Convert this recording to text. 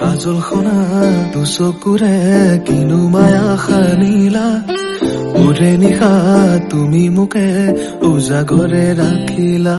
কাজল খনা তু চকুৰে কিনো মায়া খানিলা ওৰে নিশা তুমি মোকে উজাগৰে ৰাখিলা